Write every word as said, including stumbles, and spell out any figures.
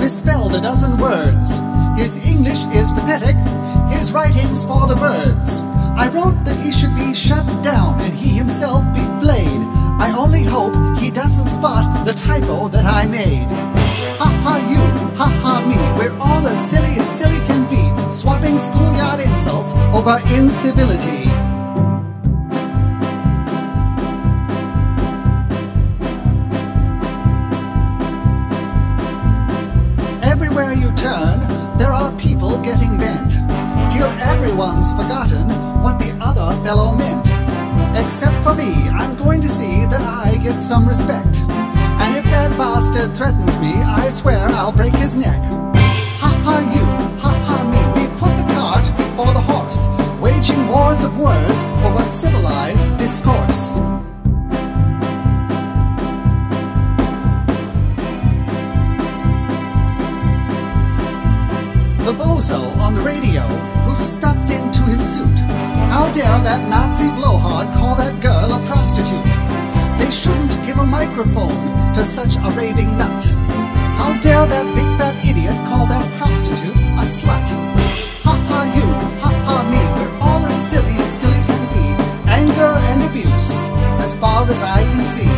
misspelled a dozen words. His English is pathetic, his writings for the birds. I wrote that he should be shut down and he himself be flayed. I only hope he doesn't spot the typo that I made. Ha ha you, ha ha me, we're all as silly as silly can be, swapping schoolyard insults over incivility. Everywhere you turn, there are people getting bent, till everyone's forgotten what the other fellow meant. Except for me, I'm going to see that I get some respect, and if that bastard threatens me, I swear I'll break his neck. Ha ha you, ha ha me, we put the cart before the horse, waging wars of words over civilized discourse. The bozo on the radio who stuffed into his suit. How dare that Nazi blowhard call that girl a prostitute? They shouldn't give a microphone to such a raving nut. How dare that big fat idiot call that prostitute a slut? Ha ha you, ha ha me, we're all as silly as silly can be. Anger and abuse, as far as I can see.